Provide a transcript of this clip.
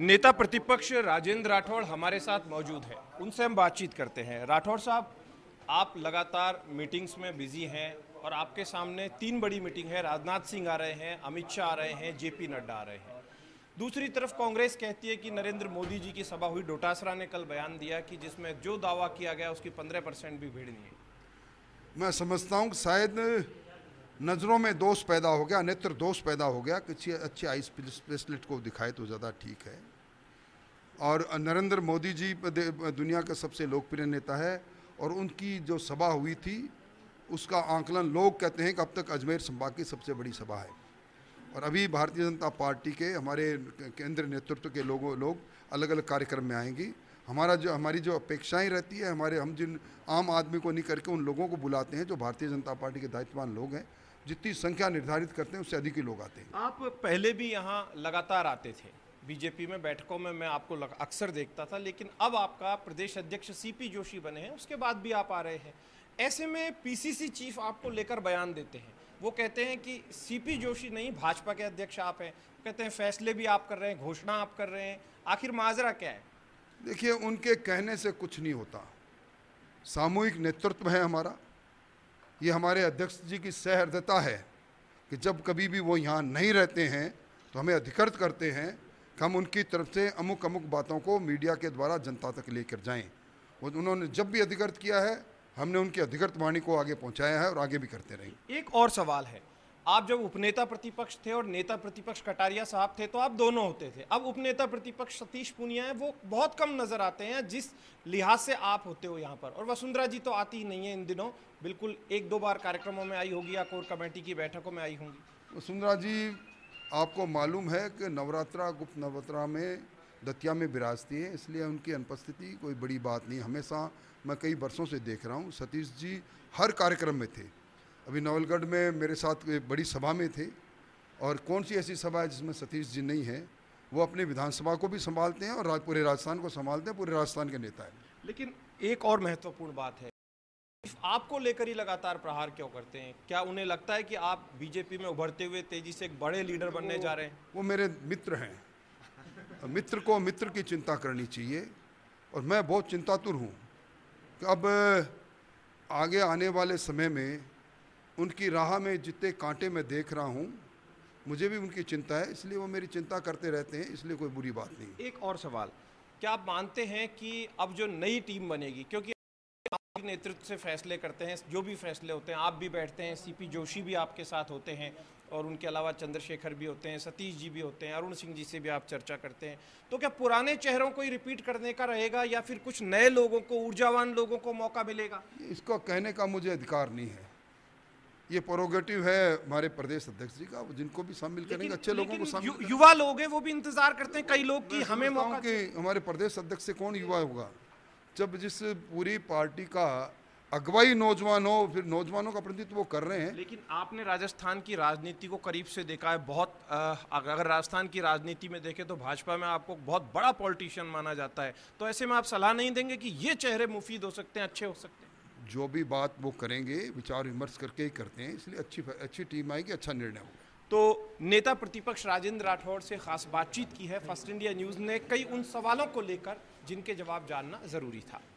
नेता प्रतिपक्ष राजेंद्र राठौड़ हमारे साथ मौजूद है, उनसे हम बातचीत करते हैं। राठौड़ साहब, आप लगातार मीटिंग्स में बिजी हैं और आपके सामने तीन बड़ी मीटिंग है। राजनाथ सिंह आ रहे हैं, अमित शाह आ रहे हैं, JP नड्डा आ रहे हैं। दूसरी तरफ कांग्रेस कहती है कि नरेंद्र मोदी जी की सभा हुई, डोटासरा ने कल बयान दिया कि जिसमें जो दावा किया गया उसकी 15% भी भीड़ नहीं है। मैं समझता हूँ कि शायद नज़रों में दोष पैदा हो गया, नेत्र दोष पैदा हो गया। किसी अच्छे आई स्पेशलिस्ट को दिखाए तो ज़्यादा ठीक है। और नरेंद्र मोदी जी दुनिया का सबसे लोकप्रिय नेता है और उनकी जो सभा हुई थी उसका आंकलन लोग कहते हैं कि अब तक अजमेर संभाग की सबसे बड़ी सभा है। और अभी भारतीय जनता पार्टी के हमारे केंद्रीय नेतृत्व के लोग अलग अलग कार्यक्रम में आएंगी। हमारी जो अपेक्षाएं रहती है, हम जिन आम आदमी को नहीं करके उन लोगों को बुलाते हैं जो भारतीय जनता पार्टी के दायित्ववान लोग हैं। जितनी संख्या निर्धारित करते हैं उससे अधिक ही लोग आते हैं। आप पहले भी यहाँ लगातार आते थे, बीजेपी में बैठकों में मैं आपको अक्सर देखता था, लेकिन अब आपका प्रदेश अध्यक्ष CP जोशी बने हैं, उसके बाद भी आप आ रहे हैं। ऐसे में PCC चीफ आपको लेकर बयान देते हैं, वो कहते हैं कि CP जोशी नहीं, भाजपा के अध्यक्ष आप हैं। कहते हैं फैसले भी आप कर रहे हैं, घोषणा आप कर रहे हैं, आखिर माजरा क्या है? देखिए, उनके कहने से कुछ नहीं होता। सामूहिक नेतृत्व है हमारा। ये हमारे अध्यक्ष जी की सहृदयता है कि जब कभी भी वो यहाँ नहीं रहते हैं तो हमें अधिकृत करते हैं कि हम उनकी तरफ से अमुक अमुक बातों को मीडिया के द्वारा जनता तक लेकर जाएं। और उन्होंने जब भी अधिकृत किया है, हमने उनकी अधिकृत वाणी को आगे पहुँचाया है और आगे भी करते रहेंगे। एक और सवाल है, आप जब उपनेता प्रतिपक्ष थे और नेता प्रतिपक्ष कटारिया साहब थे तो आप दोनों होते थे। अब उपनेता प्रतिपक्ष सतीश पुनिया है, वो बहुत कम नजर आते हैं जिस लिहाज से आप होते हो यहाँ पर। और वसुंधरा जी तो आती ही नहीं है इन दिनों, बिल्कुल 1-2 बार कार्यक्रमों में आई होगी या कोर कमेटी की बैठकों में आई होंगी। वसुंधरा जी, आपको मालूम है कि गुप्त नवरात्रा में दतिया में विराजती है, इसलिए उनकी अनुपस्थिति कोई बड़ी बात नहीं। हमेशा मैं कई वर्षों से देख रहा हूँ, सतीश जी हर कार्यक्रम में थे। अभी नवलगढ़ में मेरे साथ एक बड़ी सभा में थे, और कौन सी ऐसी सभा है जिसमें सतीश जी नहीं है? वो अपनी विधानसभा को भी संभालते हैं और पूरे राजस्थान को संभालते हैं, पूरे राजस्थान के नेता है। लेकिन एक और महत्वपूर्ण बात है, आपको लेकर ही लगातार प्रहार क्यों करते हैं? क्या उन्हें लगता है कि आप बीजेपी में उभरते हुए तेजी से एक बड़े लीडर बनने जा रहे हैं? वो मेरे मित्र हैं। मित्र को मित्र की चिंता करनी चाहिए, और मैं बहुत चिंतातुर हूँ कि अब आगे आने वाले समय में उनकी राह में जितने कांटे मैं देख रहा हूँ, मुझे भी उनकी चिंता है, इसलिए वो मेरी चिंता करते रहते हैं, इसलिए कोई बुरी बात नहीं। एक और सवाल, क्या आप मानते हैं कि अब जो नई टीम बनेगी, क्योंकि नेतृत्व से फैसले करते हैं, जो भी फैसले होते हैं आप भी बैठते हैं, CP जोशी भी आपके साथ होते हैं और उनके अलावा चंद्रशेखर भी होते हैं, सतीश जी भी होते हैं, अरुण सिंह जी से भी आप चर्चा करते हैं, तो क्या पुराने चेहरों को ही रिपीट करने का रहेगा या फिर कुछ नए लोगों को, ऊर्जावान लोगों को मौका मिलेगा? इसको कहने का मुझे अधिकार नहीं है, ये प्रोगेटिव है हमारे प्रदेश अध्यक्ष जी का, जिनको भी शामिल करेंगे, अच्छे लोगों को शामिल करेंगे। युवा लोग हैं, वो भी इंतजार करते हैं कई लोग कि हमें मौका कि हमारे प्रदेश अध्यक्ष से कौन युवा होगा? जब जिस पूरी पार्टी का अगुवाई नौजवान हो, फिर नौजवानों का प्रतिनिधित्व वो कर रहे हैं। लेकिन आपने राजस्थान की राजनीति को करीब से देखा है, बहुत अगर राजस्थान की राजनीति में देखें तो भाजपा में आपको बहुत बड़ा पॉलिटिशियन माना जाता है, तो ऐसे में आप सलाह नहीं देंगे कि ये चेहरे मुफीद हो सकते हैं, अच्छे हो सकते हैं? जो भी बात वो करेंगे विचार विमर्श करके ही करते हैं, इसलिए अच्छी टीम आएगी, अच्छा निर्णय होगा। तो नेता प्रतिपक्ष राजेंद्र राठौड़ से खास बातचीत की है फर्स्ट इंडिया न्यूज़ ने, कई उन सवालों को लेकर जिनके जवाब जानना ज़रूरी था।